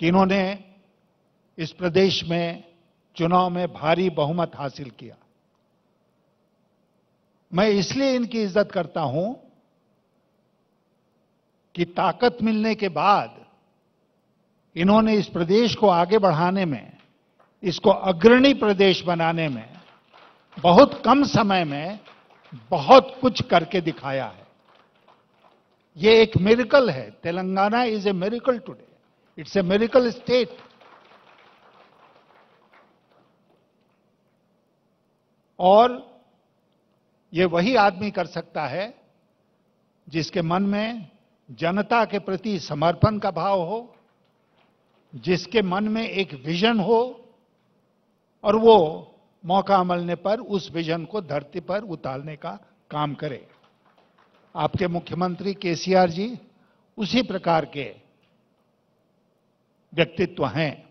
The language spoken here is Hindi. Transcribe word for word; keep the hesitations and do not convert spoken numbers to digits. कि इन्होंने इस प्रदेश में चुनाव में भारी बहुमत हासिल किया। मैं इसलिए इनकी इज्जत करता हूं कि ताकत मिलने के बाद इन्होंने इस प्रदेश को आगे बढ़ाने में, इसको अग्रणी प्रदेश बनाने में बहुत कम समय में बहुत कुछ करके दिखाया है। ये एक मिरेकल है। Telangana is a miracle today. It's a miracle state. और ये वही आदमी कर सकता है जिसके मन में जनता के प्रति समर्पण का भाव हो, जिसके मन में एक विजन हो और वो मौका मिलने पर उस विजन को धरती पर उतारने का काम करे। आपके मुख्यमंत्री केसीआर जी उसी प्रकार के व्यक्तित्व हैं।